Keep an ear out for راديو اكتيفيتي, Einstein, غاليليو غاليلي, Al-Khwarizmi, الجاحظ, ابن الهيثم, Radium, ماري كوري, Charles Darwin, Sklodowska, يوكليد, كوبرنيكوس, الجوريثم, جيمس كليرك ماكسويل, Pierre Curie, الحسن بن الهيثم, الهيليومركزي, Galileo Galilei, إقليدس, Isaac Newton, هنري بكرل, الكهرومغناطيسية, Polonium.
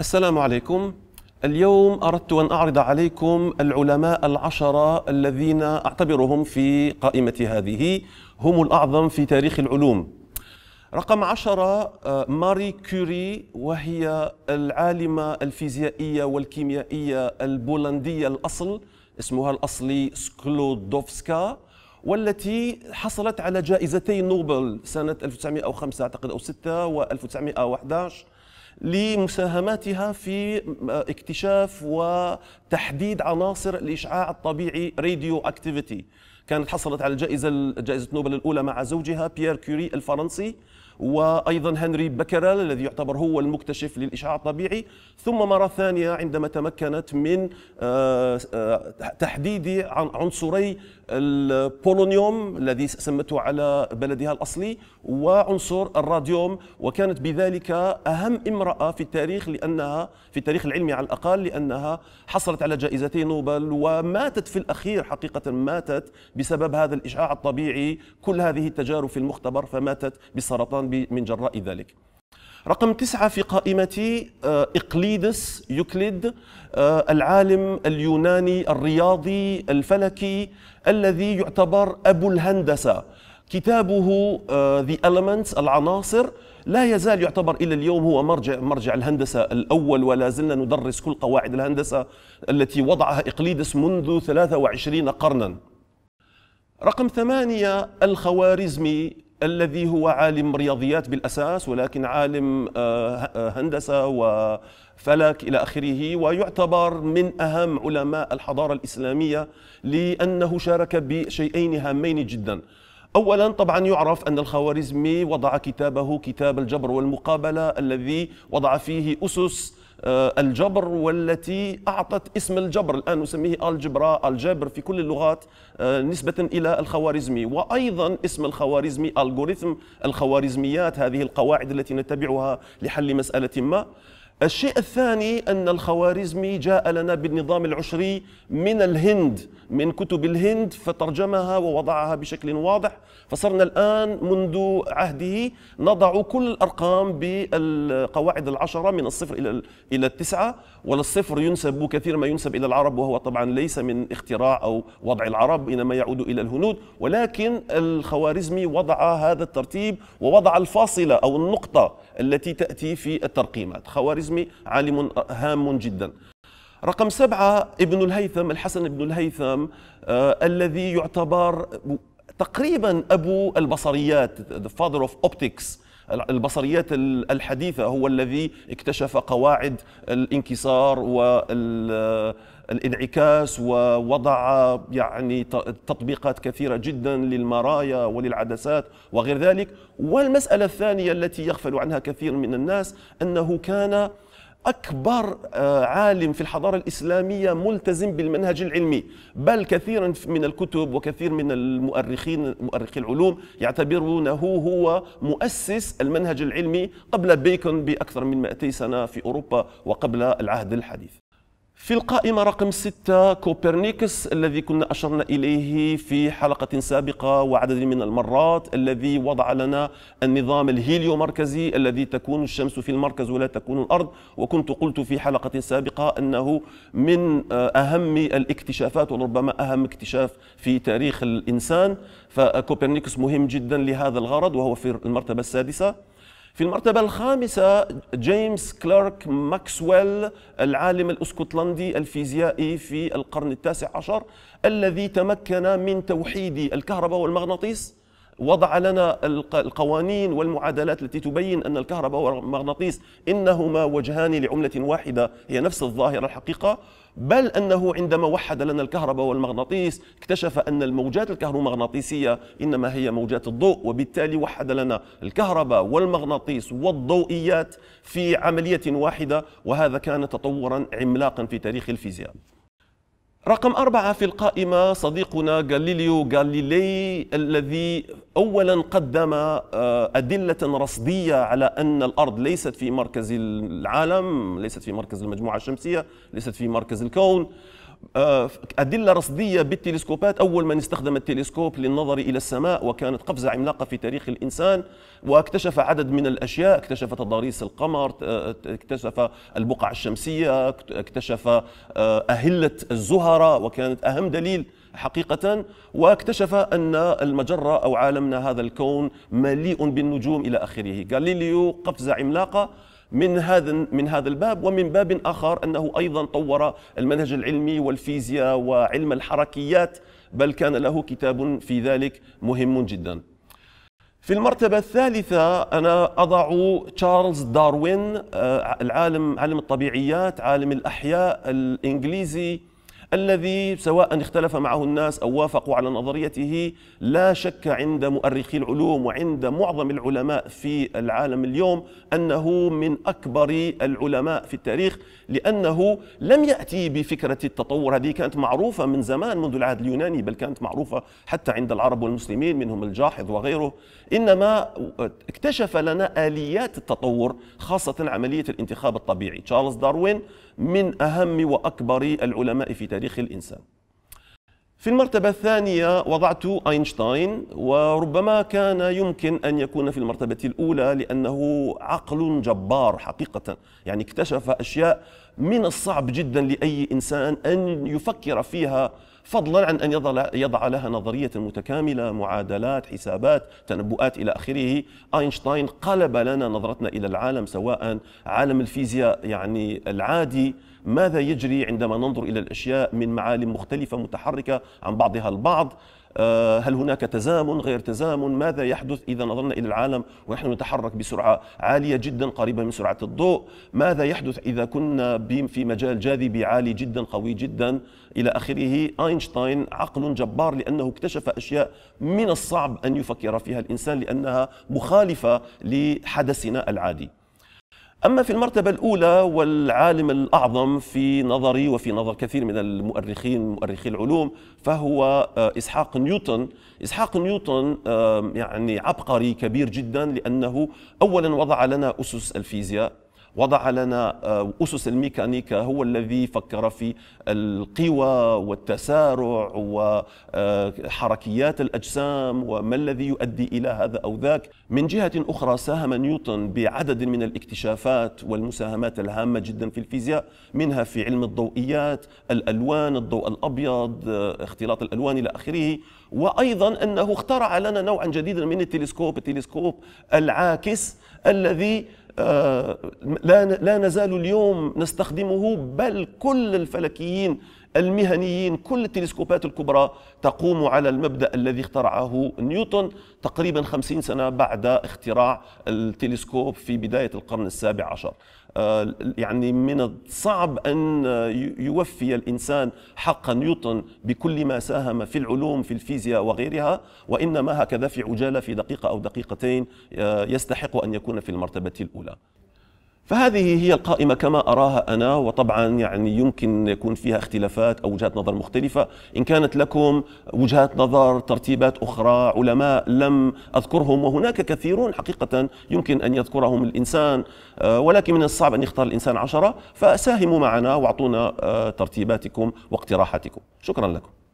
السلام عليكم. اليوم أردت أن أعرض عليكم العلماء 10 الذين أعتبرهم في قائمة هذه هم الأعظم في تاريخ العلوم. رقم 10 ماري كوري، وهي العالمة الفيزيائية والكيميائية البولندية الأصل، اسمها الأصلي سكلودوفسكا، والتي حصلت على جائزتي نوبل سنة 1905 أعتقد أو 6 و 1911 لمساهماتها في اكتشاف وتحديد عناصر الإشعاع الطبيعي راديو اكتيفيتي. كانت حصلت على جائزة نوبل الأولى مع زوجها بيير كوري الفرنسي، وأيضا هنري بكرل الذي يعتبر هو المكتشف للإشعاع الطبيعي، ثم مرة ثانية عندما تمكنت من تحديد عنصري البولونيوم الذي سمته على بلدها الأصلي وعنصر الراديوم، وكانت بذلك أهم امرأة في التاريخ لأنها في التاريخ العلمي على الأقل، لأنها حصلت على جائزتي نوبل وماتت في الأخير، حقيقة ماتت بسبب هذا الإشعاع الطبيعي، كل هذه التجارب في المختبر فماتت بسرطان من جراء ذلك. رقم 9 في قائمتي إقليدس، يوكليد، العالم اليوناني الرياضي الفلكي الذي يعتبر أبو الهندسة. كتابه The Elements، العناصر، لا يزال يعتبر إلى اليوم هو مرجع الهندسة الأول، ولا زلنا ندرس كل قواعد الهندسة التي وضعها إقليدس منذ 23 قرنا. رقم 8 الخوارزمي، الذي هو عالم رياضيات بالأساس ولكن عالم هندسة وفلك إلى آخره، ويعتبر من أهم علماء الحضارة الإسلامية لأنه شارك بشيئين هامين جدا. أولا طبعا يعرف أن الخوارزمي وضع كتابه كتاب الجبر والمقابلة الذي وضع فيه أسس الجبر والتي أعطت اسم الجبر الآن نسميه الجبرا، الجبر في كل اللغات، نسبة إلى الخوارزمي. وأيضا اسم الخوارزمي الجوريثم، الخوارزميات هذه القواعد التي نتبعها لحل مسألة ما. الشيء الثاني أن الخوارزمي جاء لنا بالنظام العشري من الهند، من كتب الهند، فترجمها ووضعها بشكل واضح، فصرنا الآن منذ عهده نضع كل الأرقام بالقواعد 10 من 0 إلى 9، والصفر ينسب كثير ما ينسب إلى العرب، وهو طبعا ليس من اختراع أو وضع العرب إنما يعود إلى الهنود، ولكن الخوارزمي وضع هذا الترتيب ووضع الفاصلة أو النقطة التي تأتي في الترقيمات. خوارزمي عالم هام جدا. رقم 7 ابن الهيثم، الحسن بن الهيثم، الذي يعتبر تقريبا أبو البصريات، the father of optics، البصريات الحديثة، هو الذي اكتشف قواعد الانكسار والانعكاس، ووضع يعني تطبيقات كثيرة جدا للمرايا وللعدسات وغير ذلك. والمسألة الثانية التي يغفل عنها كثير من الناس أنه كان أكبر عالم في الحضارة الإسلامية ملتزم بالمنهج العلمي، بل كثيرا من الكتب وكثير من المؤرخين مؤرخي العلوم يعتبرونه هو مؤسس المنهج العلمي قبل بيكون بأكثر من 200 سنة في أوروبا وقبل العهد الحديث. في القائمة رقم 6 كوبرنيكوس، الذي كنا أشرنا إليه في حلقة سابقة وعدد من المرات، الذي وضع لنا النظام الهيليومركزي الذي تكون الشمس في المركز ولا تكون الأرض، وكنت قلت في حلقة سابقة أنه من أهم الاكتشافات وربما أهم اكتشاف في تاريخ الإنسان، فكوبرنيكوس مهم جدا لهذا الغرض وهو في المرتبة 6. في المرتبة 5 جيمس كليرك ماكسويل، العالم الاسكتلندي الفيزيائي في القرن 19 الذي تمكن من توحيد الكهرباء والمغناطيس، وضع لنا القوانين والمعادلات التي تبين أن الكهرباء والمغناطيس إنهما وجهان لعملة واحدة هي نفس الظاهرة الحقيقة، بل أنه عندما وحد لنا الكهرباء والمغناطيس اكتشف أن الموجات الكهرومغناطيسية إنما هي موجات الضوء، وبالتالي وحد لنا الكهرباء والمغناطيس والضوئيات في عملية واحدة، وهذا كان تطورا عملاقا في تاريخ الفيزياء. رقم 4 في القائمة صديقنا غاليليو غاليلي، الذي أولا قدم أدلة رصدية على أن الأرض ليست في مركز العالم، ليست في مركز المجموعة الشمسية، ليست في مركز الكون، أدلة رصدية بالتلسكوبات. أول من استخدم التلسكوب للنظر إلى السماء، وكانت قفزة عملاقة في تاريخ الإنسان، واكتشف عدد من الأشياء، اكتشف تضاريس القمر، اكتشف البقع الشمسية، اكتشف أهلة الزهرة، وكانت أهم دليل حقيقة، واكتشف أن المجرة أو عالمنا هذا الكون مليء بالنجوم إلى آخره. غاليليو قفزة عملاقة من هذا الباب. ومن باب آخر أنه أيضا طور المنهج العلمي والفيزياء وعلم الحركيات، بل كان له كتاب في ذلك مهم جدا. في المرتبة الثالثة أنا أضع تشارلز داروين، عالم الطبيعيات، عالم الأحياء الإنجليزي، الذي سواء اختلف معه الناس أو وافقوا على نظريته، لا شك عند مؤرخي العلوم وعند معظم العلماء في العالم اليوم أنه من أكبر العلماء في التاريخ، لأنه لم يأتي بفكرة التطور. هذه كانت معروفة من زمان منذ العهد اليوناني، بل كانت معروفة حتى عند العرب والمسلمين منهم الجاحظ وغيره، إنما اكتشف لنا آليات التطور، خاصة عملية الانتخاب الطبيعي. تشارلز داروين من أهم وأكبر العلماء في تاريخ الإنسان. في المرتبة الثانية وضعت أينشتاين، وربما كان يمكن أن يكون في المرتبة الأولى، لأنه عقل جبار حقيقة، يعني اكتشف أشياء من الصعب جدا لأي إنسان أن يفكر فيها، فضلا عن أن يضع لها نظرية متكاملة، معادلات، حسابات، تنبؤات إلى آخره. أينشتاين قلب لنا نظرتنا إلى العالم، سواء عالم الفيزياء يعني العادي، ماذا يجري عندما ننظر إلى الأشياء من معالم مختلفة متحركة عن بعضها البعض، هل هناك تزامن غير تزامن، ماذا يحدث إذا نظرنا إلى العالم ونحن نتحرك بسرعة عالية جدا قريبة من سرعة الضوء، ماذا يحدث إذا كنا في مجال جاذبي عالي جدا قوي جدا إلى آخره. أينشتاين عقل جبار، لأنه اكتشف أشياء من الصعب أن يفكر فيها الإنسان، لأنها مخالفة لحدثنا العادي. أما في المرتبة الأولى والعالم الأعظم في نظري وفي نظر كثير من المؤرخين مؤرخي العلوم، فهو إسحاق نيوتن. إسحاق نيوتن يعني عبقري كبير جدا، لأنه أولا وضع لنا أسس الفيزياء، وضع لنا أسس الميكانيكا، هو الذي فكر في القوى والتسارع وحركيات الأجسام وما الذي يؤدي إلى هذا أو ذاك. من جهة أخرى ساهم نيوتن بعدد من الاكتشافات والمساهمات الهامة جدا في الفيزياء، منها في علم الضوئيات، الألوان، الضوء الأبيض، اختلاط الألوان إلى آخره. وأيضا أنه اخترع لنا نوعا جديدا من التلسكوب العاكس، الذي لا نزال اليوم نستخدمه، بل كل الفلكيين المهنيين كل التلسكوبات الكبرى تقوم على المبدأ الذي اخترعه نيوتن تقريبا 50 سنة بعد اختراع التلسكوب في بداية القرن السابع عشر. يعني من الصعب أن يوفي الإنسان حق نيوتن بكل ما ساهم في العلوم في الفيزياء وغيرها، وإنما هكذا في عجالة في دقيقة أو دقيقتين يستحق أن يكون في المرتبة الأولى. فهذه هي القائمة كما أراها أنا، وطبعا يعني يمكن يكون فيها اختلافات أو وجهات نظر مختلفة. إن كانت لكم وجهات نظر، ترتيبات أخرى، علماء لم أذكرهم، وهناك كثيرون حقيقة يمكن أن يذكرهم الإنسان، ولكن من الصعب أن يختار الإنسان 10، فساهموا معنا واعطونا ترتيباتكم واقتراحاتكم. شكرا لكم.